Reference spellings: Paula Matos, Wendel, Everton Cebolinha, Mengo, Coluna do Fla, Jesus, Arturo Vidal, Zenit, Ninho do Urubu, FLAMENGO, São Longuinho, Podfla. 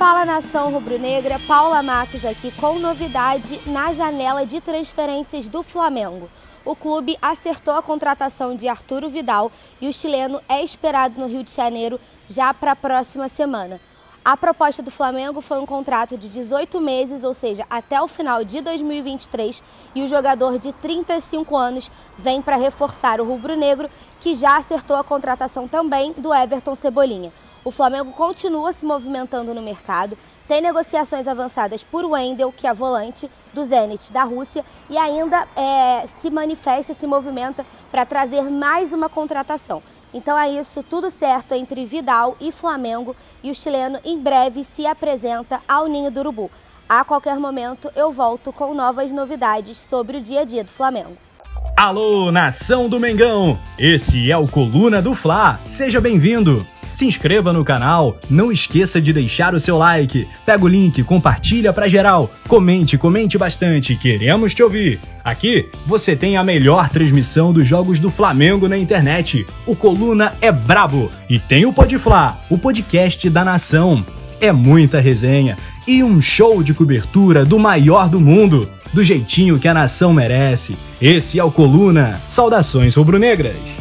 Fala, nação rubro-negra, Paula Matos aqui com novidade na janela de transferências do Flamengo. O clube acertou a contratação de Arturo Vidal e o chileno é esperado no Rio de Janeiro já para a próxima semana. A proposta do Flamengo foi um contrato de 18 meses, ou seja, até o final de 2023, e o jogador de 35 anos vem para reforçar o rubro-negro, que já acertou a contratação também do Everton Cebolinha. O Flamengo continua se movimentando no mercado, tem negociações avançadas por Wendel, que é volante do Zenit da Rússia, e ainda se manifesta, se movimenta para trazer mais uma contratação. Então é isso, tudo certo entre Vidal e Flamengo, e o chileno em breve se apresenta ao Ninho do Urubu. A qualquer momento eu volto com novas novidades sobre o dia a dia do Flamengo. Alô, nação do Mengão! Esse é o Coluna do Fla, seja bem-vindo! Se inscreva no canal, não esqueça de deixar o seu like, pega o link, compartilha pra geral, comente bastante, queremos te ouvir. Aqui você tem a melhor transmissão dos jogos do Flamengo na internet, o Coluna é brabo e tem o Podfla, o podcast da nação. É muita resenha e um show de cobertura do maior do mundo, do jeitinho que a nação merece. Esse é o Coluna, saudações rubro-negras.